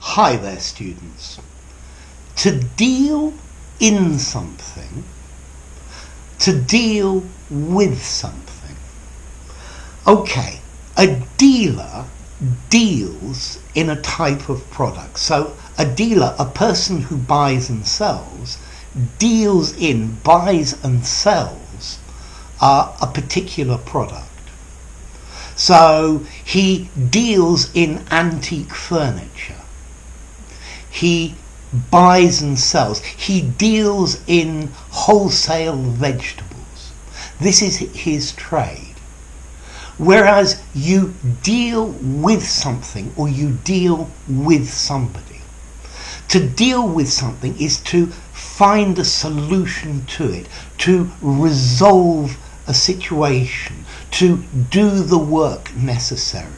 Hi there, students. To deal in something, to deal with something. Okay, a dealer deals in a type of product. So a dealer, a person who buys and sells, deals in, buys and sells a particular product. So he deals in antique furniture. He buys and sells. He deals in wholesale vegetables. This is his trade. Whereas you deal with something or you deal with somebody. To deal with something is to find a solution to it, to resolve a situation, to do the work necessary.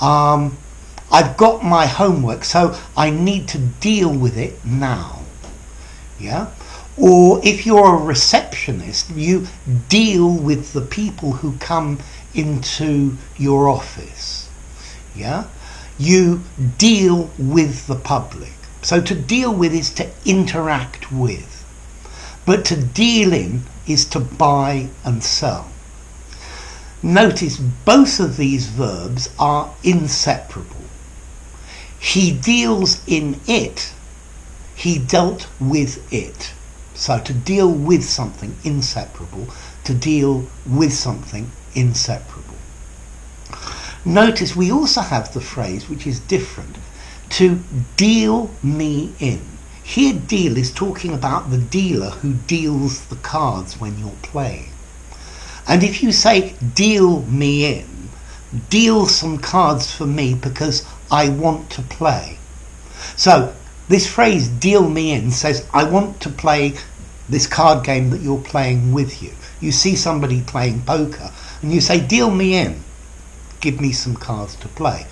I've got my homework, so I need to deal with it now. Yeah? Or if you're a receptionist, you deal with the people who come into your office. Yeah? You deal with the public. So to deal with is to interact with. But to deal in is to buy and sell. Notice both of these verbs are inseparable. He deals in it, he dealt with it. So to deal with something, inseparable. To deal with something, inseparable. Notice we also have the phrase which is different, to deal me in. Here deal is talking about the dealer who deals the cards when you're playing. And if you say deal me in, deal some cards for me because I want to play. So this phrase deal me in says I want to play this card game that you're playing with you. You see somebody playing poker and you say deal me in, give me some cards to play.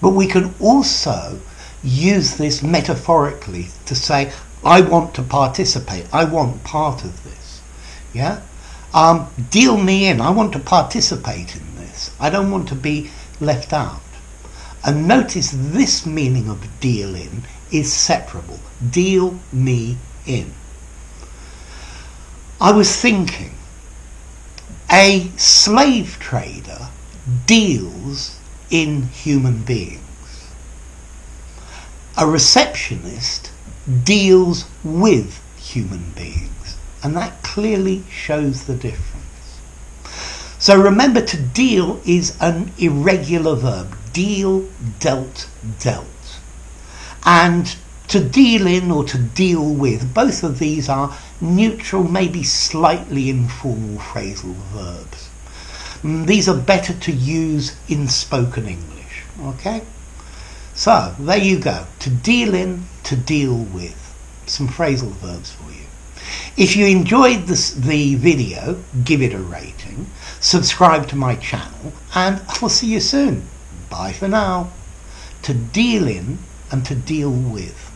But we can also use this metaphorically to say I want to participate, I want part of this. Yeah? Deal me in, I want to participate in this. I don't want to be left out. And notice this meaning of deal in is separable. Deal me in. I was thinking, a slave trader deals in human beings. A receptionist deals with human beings. And that clearly shows the difference. So remember, to deal is an irregular verb. Deal, dealt, dealt. And to deal in or to deal with, both of these are neutral, maybe slightly informal phrasal verbs. These are better to use in spoken English. Okay? So, there you go. To deal in, to deal with. Some phrasal verbs for you. If you enjoyed the video, give it a rating, subscribe to my channel, and I'll see you soon. Bye for now. To deal in and to deal with.